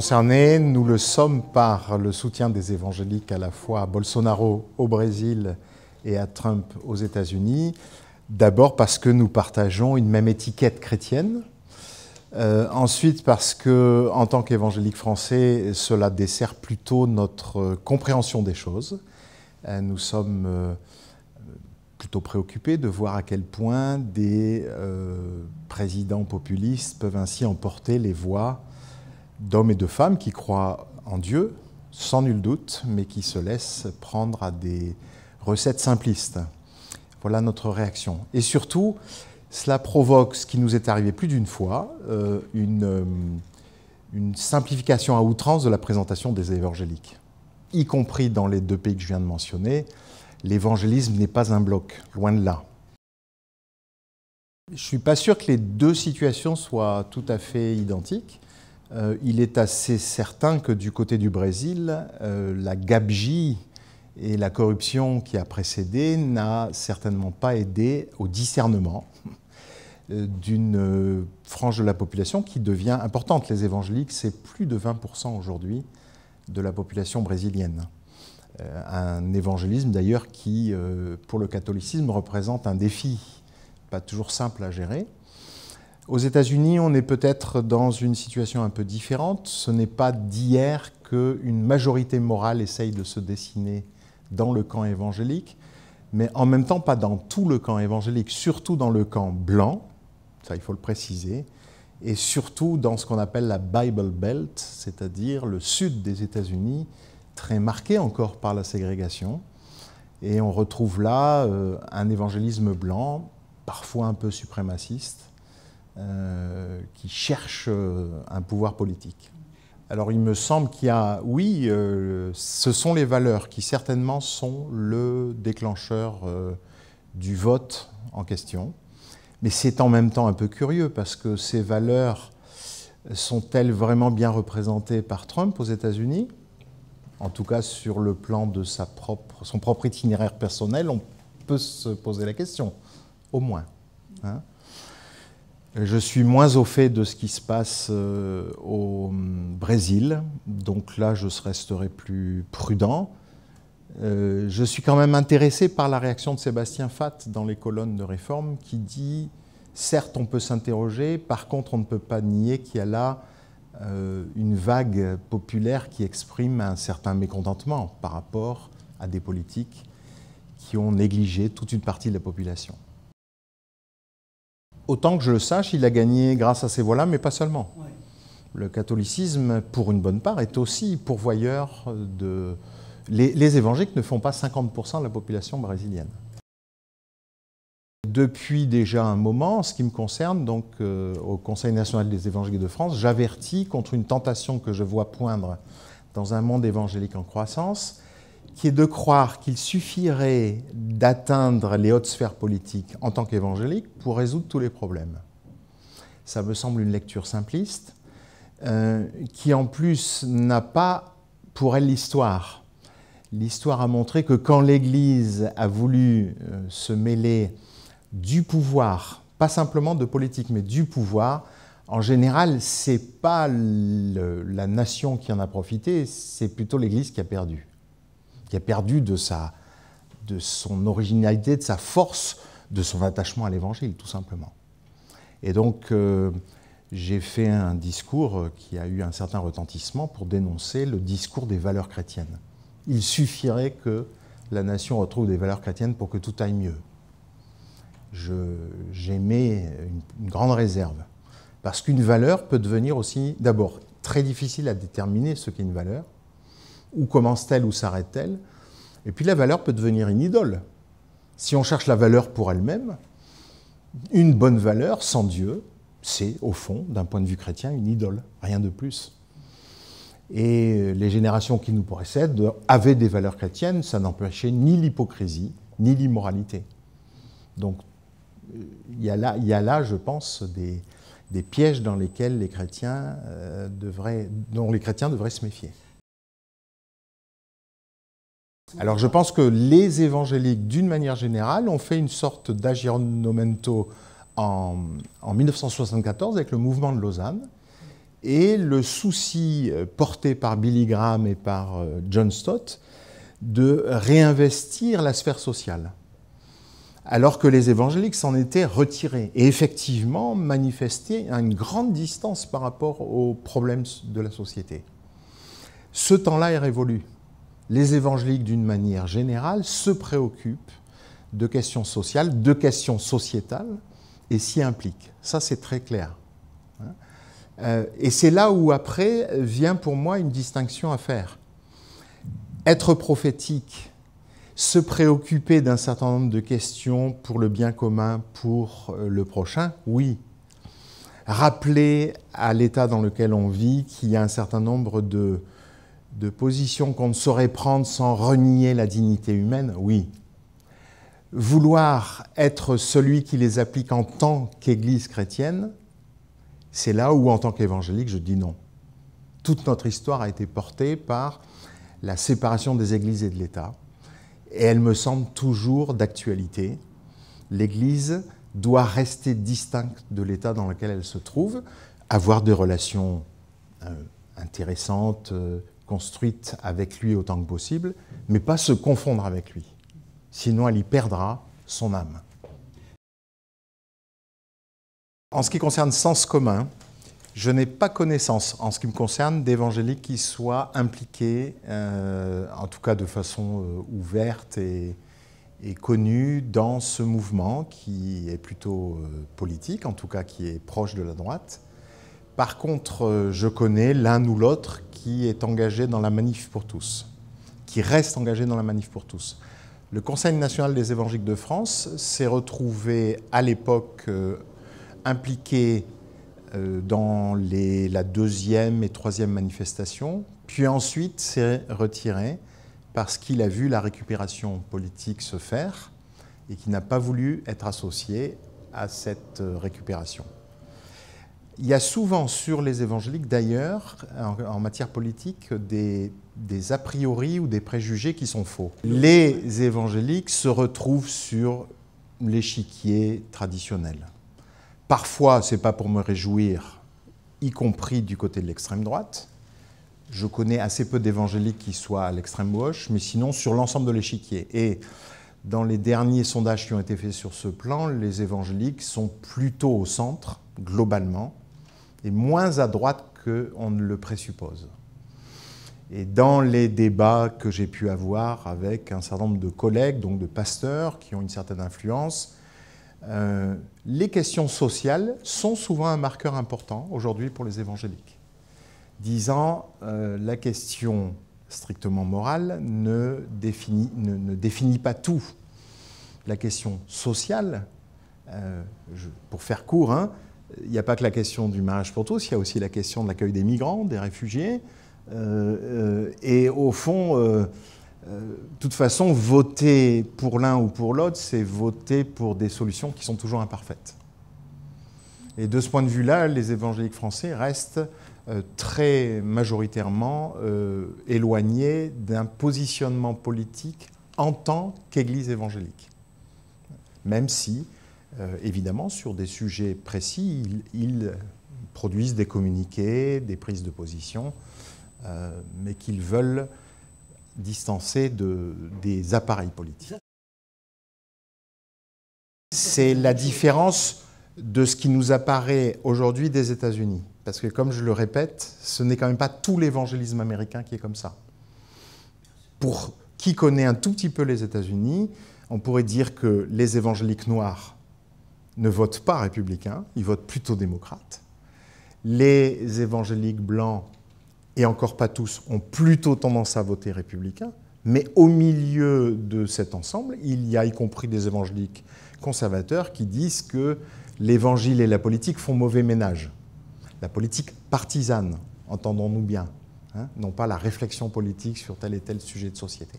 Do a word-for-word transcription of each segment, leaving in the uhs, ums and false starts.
concernés. Nous le sommes par le soutien des évangéliques à la fois à Bolsonaro au Brésil et à Trump aux États-Unis. D'abord parce que nous partageons une même étiquette chrétienne. Euh, ensuite parce que, en tant qu'évangélique français, cela dessert plutôt notre euh, compréhension des choses. Euh, nous sommes euh, plutôt préoccupés de voir à quel point des euh, présidents populistes peuvent ainsi emporter les voix d'hommes et de femmes qui croient en Dieu, sans nul doute, mais qui se laissent prendre à des recettes simplistes. Voilà notre réaction. Et surtout, cela provoque, ce qui nous est arrivé plus d'une fois, euh, une, euh, une simplification à outrance de la présentation des évangéliques. Y compris dans les deux pays que je viens de mentionner, l'évangélisme n'est pas un bloc, loin de là. Je ne suis pas sûr que les deux situations soient tout à fait identiques. Euh, il est assez certain que du côté du Brésil, euh, la gabegie et la corruption qui a précédé n'a certainement pas aidé au discernement d'une frange de la population qui devient importante. Les évangéliques, c'est plus de vingt pour cent aujourd'hui de la population brésilienne. Un évangélisme d'ailleurs qui, pour le catholicisme, représente un défi, pas toujours simple à gérer. Aux États-Unis, on est peut-être dans une situation un peu différente. Ce n'est pas d'hier qu'une majorité morale essaye de se dessiner dans le camp évangélique, mais en même temps pas dans tout le camp évangélique, surtout dans le camp blanc, ça il faut le préciser, et surtout dans ce qu'on appelle la Bible Belt, c'est-à-dire le sud des États-Unis, très marqué encore par la ségrégation. Et on retrouve là euh, un évangélisme blanc, parfois un peu suprémaciste, euh, qui cherche euh, un pouvoir politique. Alors il me semble qu'il y a, oui, euh, ce sont les valeurs qui certainement sont le déclencheur euh, du vote en question. Mais c'est en même temps un peu curieux parce que ces valeurs sont-elles vraiment bien représentées par Trump aux États-Unis? En tout cas sur le plan de sa propre, son propre itinéraire personnel, on peut se poser la question, au moins. Hein? Je suis moins au fait de ce qui se passe au Brésil, donc là je resterai plus prudent. Je suis quand même intéressé par la réaction de Sébastien Fath dans les colonnes de Réforme qui dit « Certes, on peut s'interroger, par contre on ne peut pas nier qu'il y a là une vague populaire qui exprime un certain mécontentement par rapport à des politiques qui ont négligé toute une partie de la population. » Autant que je le sache, il a gagné grâce à ces voix-là, mais pas seulement. Ouais. Le catholicisme, pour une bonne part, est aussi pourvoyeur de... Les, les évangéliques ne font pas cinquante pour cent de la population brésilienne. Depuis déjà un moment, en ce qui me concerne, donc, euh, au Conseil national des évangéliques de France, j'avertis contre une tentation que je vois poindre dans un monde évangélique en croissance, qui est de croire qu'il suffirait d'atteindre les hautes sphères politiques en tant qu'évangélique pour résoudre tous les problèmes. Ça me semble une lecture simpliste, euh, qui en plus n'a pas pour elle l'histoire. L'histoire a montré que quand l'Église a voulu euh, se mêler du pouvoir, pas simplement de politique, mais du pouvoir, en général, c'est pas le, la nation qui en a profité, c'est plutôt l'Église qui a perdu. qui a perdu de, sa, de son originalité, de sa force, de son attachement à l'Évangile, tout simplement. Et donc, euh, j'ai fait un discours qui a eu un certain retentissement pour dénoncer le discours des valeurs chrétiennes. Il suffirait que la nation retrouve des valeurs chrétiennes pour que tout aille mieux. J'émets une, une grande réserve, parce qu'une valeur peut devenir aussi, d'abord, très difficile à déterminer ce qu'est une valeur. Où commence-t-elle, où s'arrête-t-elle? Et puis la valeur peut devenir une idole. Si on cherche la valeur pour elle-même, une bonne valeur sans Dieu, c'est au fond, d'un point de vue chrétien, une idole, rien de plus. Et les générations qui nous précèdent avaient des valeurs chrétiennes, ça n'empêchait ni l'hypocrisie, ni l'immoralité. Donc il y a là, il y a là je pense, des, des pièges dans lesquels les chrétiens, euh, devraient, dont les chrétiens devraient se méfier. Alors je pense que les évangéliques, d'une manière générale, ont fait une sorte d'aggiornamento en, en mille neuf cent soixante-quatorze avec le mouvement de Lausanne, et le souci porté par Billy Graham et par John Stott de réinvestir la sphère sociale, alors que les évangéliques s'en étaient retirés et effectivement manifestaient une grande distance par rapport aux problèmes de la société. Ce temps-là est révolu. Les évangéliques, d'une manière générale, se préoccupent de questions sociales, de questions sociétales, et s'y impliquent. Ça, c'est très clair. Et c'est là où, après, vient pour moi une distinction à faire. Être prophétique, se préoccuper d'un certain nombre de questions pour le bien commun, pour le prochain, oui. Rappeler à l'état dans lequel on vit qu'il y a un certain nombre de, de positions qu'on ne saurait prendre sans renier la dignité humaine, oui. Vouloir être celui qui les applique en tant qu'Église chrétienne, c'est là où, en tant qu'évangélique, je dis non. Toute notre histoire a été portée par la séparation des Églises et de l'État, et elle me semble toujours d'actualité. L'Église doit rester distincte de l'État dans lequel elle se trouve, avoir des relations euh, intéressantes, euh, construites avec lui autant que possible, mais pas se confondre avec lui. Sinon, elle y perdra son âme. En ce qui concerne Sens Commun, je n'ai pas connaissance, en ce qui me concerne, d'évangéliques qui soient impliqués, euh, en tout cas de façon euh, ouverte et, et connue, dans ce mouvement qui est plutôt euh, politique, en tout cas qui est proche de la droite. Par contre, euh, je connais l'un ou l'autre qui est engagé dans la Manif pour tous, qui reste engagé dans la Manif pour tous. Le Conseil national des évangéliques de France s'est retrouvé à l'époque euh, impliqué euh, dans les, la deuxième et troisième manifestation, puis ensuite s'est retiré parce qu'il a vu la récupération politique se faire et qu'il n'a pas voulu être associé à cette récupération. Il y a souvent sur les évangéliques d'ailleurs, en, en matière politique, des, des a priori ou des préjugés qui sont faux. Les évangéliques se retrouvent sur l'échiquier traditionnel. Parfois, ce n'est pas pour me réjouir, y compris du côté de l'extrême droite. Je connais assez peu d'évangéliques qui soient à l'extrême gauche, mais sinon sur l'ensemble de l'échiquier. Et dans les derniers sondages qui ont été faits sur ce plan, les évangéliques sont plutôt au centre, globalement, et moins à droite qu'on ne le présuppose. Et dans les débats que j'ai pu avoir avec un certain nombre de collègues, donc de pasteurs, qui ont une certaine influence, euh, les questions sociales sont souvent un marqueur important aujourd'hui pour les évangéliques, disant euh, la question strictement morale ne définit, ne, ne définit pas tout. La question sociale, euh, je, pour faire court, hein, il n'y a pas que la question du mariage pour tous, il y a aussi la question de l'accueil des migrants, des réfugiés. Euh, euh, et au fond, de euh, euh, toute façon, voter pour l'un ou pour l'autre, c'est voter pour des solutions qui sont toujours imparfaites. Et de ce point de vue-là, les évangéliques français restent euh, très majoritairement euh, éloignés d'un positionnement politique en tant qu'Église évangélique. Même si... Euh, évidemment, sur des sujets précis, ils, ils produisent des communiqués, des prises de position, euh, mais qu'ils veulent distancer de, des appareils politiques. C'est la différence de ce qui nous apparaît aujourd'hui des États-Unis. Parce que, comme je le répète, ce n'est quand même pas tout l'évangélisme américain qui est comme ça. Pour qui connaît un tout petit peu les États-Unis, on pourrait dire que les évangéliques noirs ne votent pas républicains, ils votent plutôt démocrates. Les évangéliques blancs, et encore pas tous, ont plutôt tendance à voter républicains, mais au milieu de cet ensemble, il y a y compris des évangéliques conservateurs qui disent que l'évangile et la politique font mauvais ménage. La politique partisane, entendons-nous bien, hein, non pas la réflexion politique sur tel et tel sujet de société.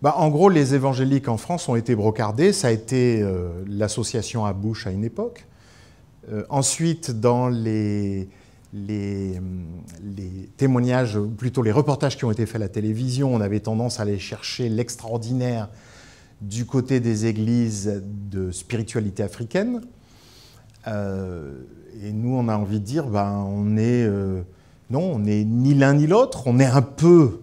Bah, en gros, les évangéliques en France ont été brocardés. Ça a été euh, l'association à Bush à une époque. Euh, ensuite, dans les, les, les témoignages, ou plutôt les reportages qui ont été faits à la télévision, on avait tendance à aller chercher l'extraordinaire du côté des églises de spiritualité africaine. Euh, et nous, on a envie de dire, ben, on est, euh, non, on n'est ni l'un ni l'autre, on est un peu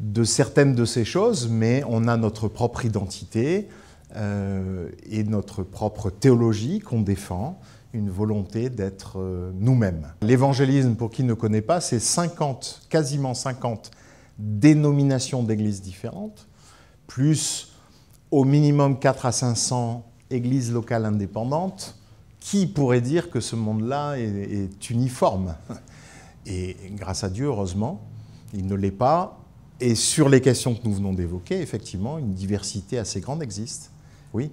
de certaines de ces choses, mais on a notre propre identité euh, et notre propre théologie qu'on défend, une volonté d'être euh, nous-mêmes. L'évangélisme, pour qui ne connaît pas, c'est cinquante, quasiment cinquante dénominations d'églises différentes, plus au minimum quatre à cinq cents églises locales indépendantes. Qui pourrait dire que ce monde-là est, est uniforme? Et grâce à Dieu, heureusement, il ne l'est pas. Et sur les questions que nous venons d'évoquer, effectivement, une diversité assez grande existe. Oui.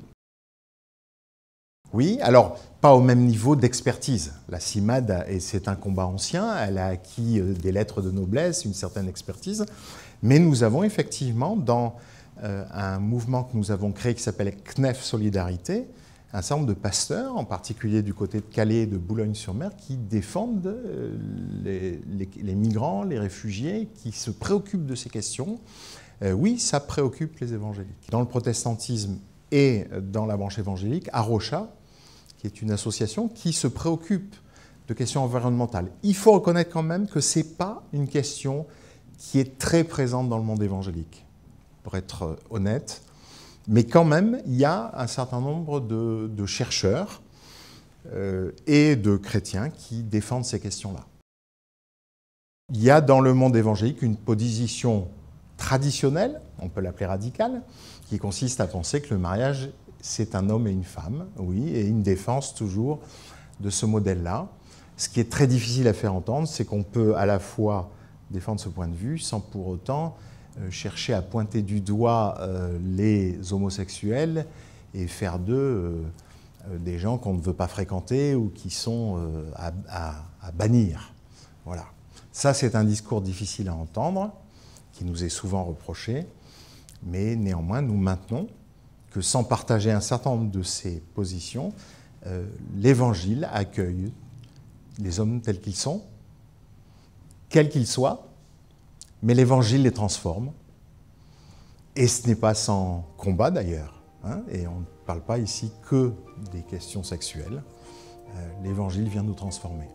Oui, alors, pas au même niveau d'expertise. La CIMADE, et c'est un combat ancien, elle a acquis des lettres de noblesse, une certaine expertise, mais nous avons effectivement, dans euh, un mouvement que nous avons créé qui s'appelle C N E F Solidarité, un certain nombre de pasteurs, en particulier du côté de Calais et de Boulogne-sur-Mer, qui défendent euh, les, les, les migrants, les réfugiés, qui se préoccupent de ces questions. Euh, oui, ça préoccupe les évangéliques. Dans le protestantisme et dans la branche évangélique, Arocha, qui est une association qui se préoccupe de questions environnementales. Il faut reconnaître quand même que ce n'est pas une question qui est très présente dans le monde évangélique, pour être honnête. Mais quand même, il y a un certain nombre de, de chercheurs euh, et de chrétiens qui défendent ces questions-là. Il y a dans le monde évangélique une position traditionnelle, on peut l'appeler radicale, qui consiste à penser que le mariage c'est un homme et une femme, oui, et une défense toujours de ce modèle-là. Ce qui est très difficile à faire entendre, c'est qu'on peut à la fois défendre ce point de vue sans pour autant euh, chercher à pointer du doigt euh, les homosexuels et faire d'eux euh, des gens qu'on ne veut pas fréquenter ou qui sont euh, à, à, à bannir. Voilà. Ça, c'est un discours difficile à entendre, qui nous est souvent reproché, mais néanmoins, nous maintenons que sans partager un certain nombre de ces positions, euh, l'Évangile accueille les hommes tels qu'ils sont, quels qu'ils soient, mais l'Évangile les transforme. Et ce n'est pas sans combat d'ailleurs, hein, et on ne parle pas ici que des questions sexuelles. Euh, L'Évangile vient nous transformer.